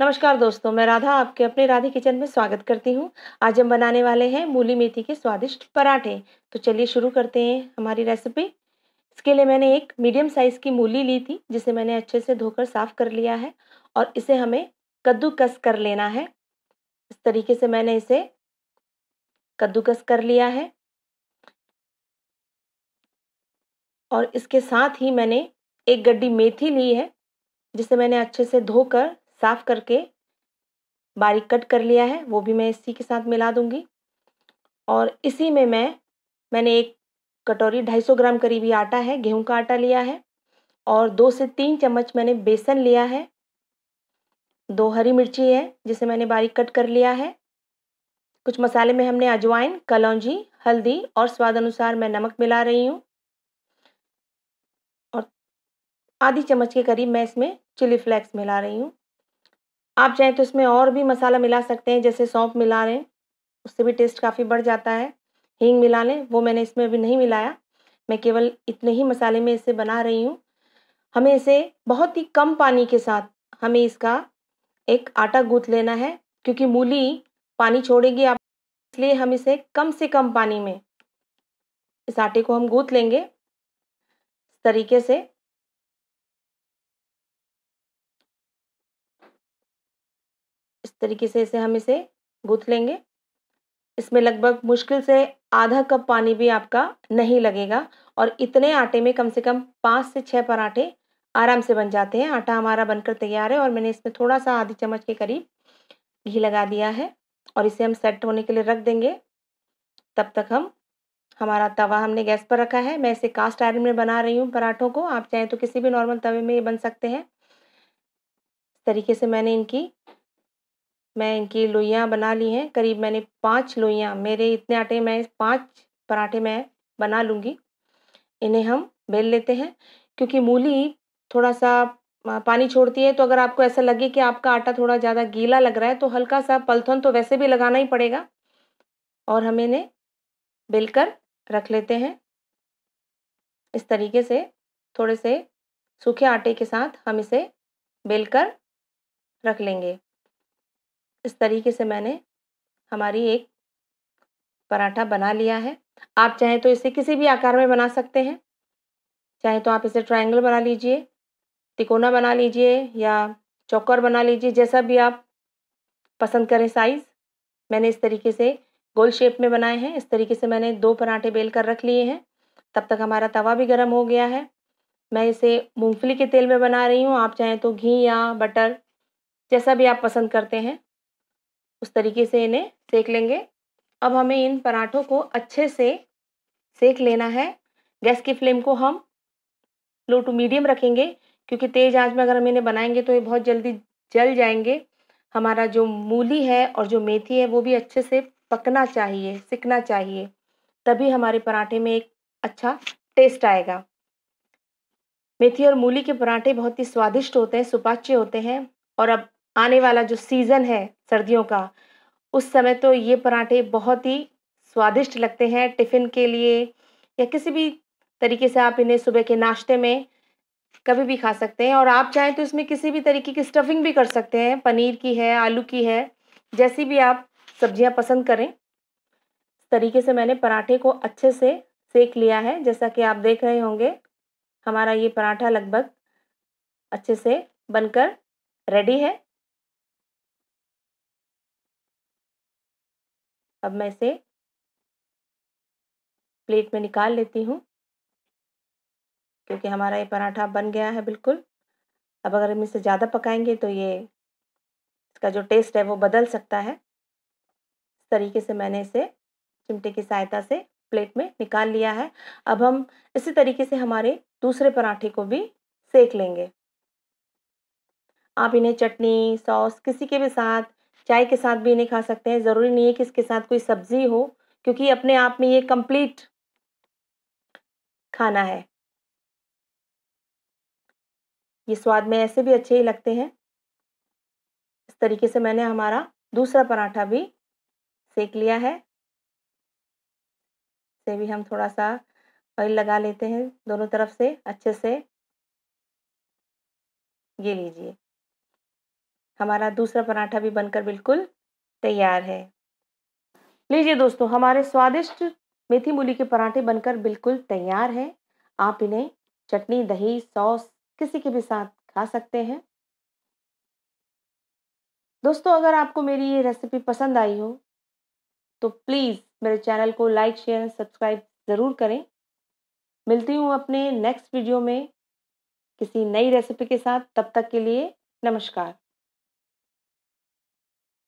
नमस्कार दोस्तों, मैं राधा आपके अपने राधे किचन में स्वागत करती हूं। आज हम बनाने वाले हैं मूली मेथी के स्वादिष्ट पराठे। तो चलिए शुरू करते हैं हमारी रेसिपी। इसके लिए मैंने एक मीडियम साइज़ की मूली ली थी, जिसे मैंने अच्छे से धोकर साफ़ कर लिया है और इसे हमें कद्दूकस कर लेना है। इस तरीके से मैंने इसे कद्दूकस कर लिया है और इसके साथ ही मैंने एक गड्डी मेथी ली है, जिसे मैंने अच्छे से धोकर साफ करके बारीक कट कर लिया है। वो भी मैं इसी के साथ मिला दूंगी। और इसी में मैंने एक कटोरी 250 ग्राम करीबी आटा है, गेहूं का आटा लिया है और 2 से 3 चम्मच मैंने बेसन लिया है। 2 हरी मिर्ची है जिसे मैंने बारीक कट कर लिया है। कुछ मसाले में हमने अजवाइन, कलौंजी, हल्दी और स्वाद अनुसार मैं नमक मिला रही हूँ। और आधी चम्मच के करीब मैं इसमें चिली फ्लेक्स मिला रही हूँ। आप चाहें तो इसमें और भी मसाला मिला सकते हैं, जैसे सौंफ मिला लें, उससे भी टेस्ट काफ़ी बढ़ जाता है। हींग मिला लें, वो मैंने इसमें अभी नहीं मिलाया। मैं केवल इतने ही मसाले में इसे बना रही हूँ। हमें इसे बहुत ही कम पानी के साथ हमें इसका एक आटा गूँथ लेना है, क्योंकि मूली पानी छोड़ेगी आप, इसलिए हम इसे कम से कम पानी में इस आटे को हम गूँथ लेंगे इस तरीके से। इसे हम इसे गूँथ लेंगे। इसमें लगभग मुश्किल से आधा कप पानी भी आपका नहीं लगेगा और इतने आटे में कम से कम 5 से 6 पराठे आराम से बन जाते हैं। आटा हमारा बनकर तैयार है और मैंने इसमें थोड़ा सा आधी चम्मच के करीब घी लगा दिया है और इसे हम सेट होने के लिए रख देंगे। तब तक हमारा तवा हमने गैस पर रखा है। मैं इसे कास्ट आयरन में बना रही हूँ पराठों को। आप चाहें तो किसी भी नॉर्मल तवे में ये बन सकते हैं। इस तरीके से मैं इनकी लोइयाँ बना ली हैं। करीब मैंने 5 लोइयाँ, मेरे इतने आटे में 5 पराठे मैं बना लूँगी। इन्हें हम बेल लेते हैं, क्योंकि मूली थोड़ा सा पानी छोड़ती है। तो अगर आपको ऐसा लगे कि आपका आटा थोड़ा ज़्यादा गीला लग रहा है तो हल्का सा पलथन तो वैसे भी लगाना ही पड़ेगा। और हम इन्हें बेल कर रख लेते हैं। इस तरीके से थोड़े से सूखे आटे के साथ हम इसे बेल कर रख लेंगे। इस तरीके से मैंने हमारी एक पराठा बना लिया है। आप चाहें तो इसे किसी भी आकार में बना सकते हैं। चाहे तो आप इसे ट्रायंगल बना लीजिए, तिकोना बना लीजिए या चौकोर बना लीजिए, जैसा भी आप पसंद करें साइज़। मैंने इस तरीके से गोल शेप में बनाए हैं। इस तरीके से मैंने 2 पराठे बेल कर रख लिए हैं। तब तक हमारा तवा भी गर्म हो गया है। मैं इसे मूँगफली के तेल में बना रही हूँ। आप चाहें तो घी या बटर, जैसा भी आप पसंद करते हैं, उस तरीके से इन्हें सेक लेंगे। अब हमें इन पराठों को अच्छे से सेक लेना है। गैस की फ्लेम को हम लो टू मीडियम रखेंगे, क्योंकि तेज़ आंच में अगर हम इन्हें बनाएंगे तो ये बहुत जल्दी जल जाएंगे। हमारा जो मूली है और जो मेथी है वो भी अच्छे से पकना चाहिए, सिकना चाहिए, तभी हमारे पराठे में एक अच्छा टेस्ट आएगा। मेथी और मूली के पराठे बहुत ही स्वादिष्ट होते हैं, सुपाच्य होते हैं। और अब आने वाला जो सीज़न है सर्दियों का, उस समय तो ये पराठे बहुत ही स्वादिष्ट लगते हैं। टिफ़िन के लिए या किसी भी तरीके से आप इन्हें सुबह के नाश्ते में कभी भी खा सकते हैं। और आप चाहें तो इसमें किसी भी तरीके की स्टफिंग भी कर सकते हैं, पनीर की है, आलू की है, जैसी भी आप सब्जियां पसंद करें। इस तरीके से मैंने पराठे को अच्छे से सेक लिया है। जैसा कि आप देख रहे होंगे हमारा ये पराठा लगभग अच्छे से बनकर रेडी है। अब मैं इसे प्लेट में निकाल लेती हूँ, क्योंकि हमारा ये पराठा बन गया है बिल्कुल। अब अगर हम इसे ज़्यादा पकाएंगे तो ये इसका जो टेस्ट है वो बदल सकता है। इस तरीके से मैंने इसे चिमटे की सहायता से प्लेट में निकाल लिया है। अब हम इसी तरीके से हमारे दूसरे पराठे को भी सेक लेंगे। आप इन्हें चटनी, सॉस, किसी के भी साथ, चाय के साथ भी इन्हें खा सकते हैं। ज़रूरी नहीं है कि इसके साथ कोई सब्ज़ी हो, क्योंकि अपने आप में ये कंप्लीट खाना है। ये स्वाद में ऐसे भी अच्छे ही लगते हैं। इस तरीके से मैंने हमारा दूसरा पराठा भी सेक लिया है। इसे भी हम थोड़ा सा ऑयल लगा लेते हैं दोनों तरफ से अच्छे से। ये लीजिए, हमारा दूसरा पराठा भी बनकर बिल्कुल तैयार है। लीजिए दोस्तों, हमारे स्वादिष्ट मेथी मूली के पराठे बनकर बिल्कुल तैयार हैं। आप इन्हें चटनी, दही, सॉस किसी के भी साथ खा सकते हैं। दोस्तों, अगर आपको मेरी ये रेसिपी पसंद आई हो तो प्लीज़ मेरे चैनल को लाइक, शेयर एंड सब्सक्राइब ज़रूर करें। मिलती हूँ अपने नेक्स्ट वीडियो में किसी नई रेसिपी के साथ। तब तक के लिए नमस्कार।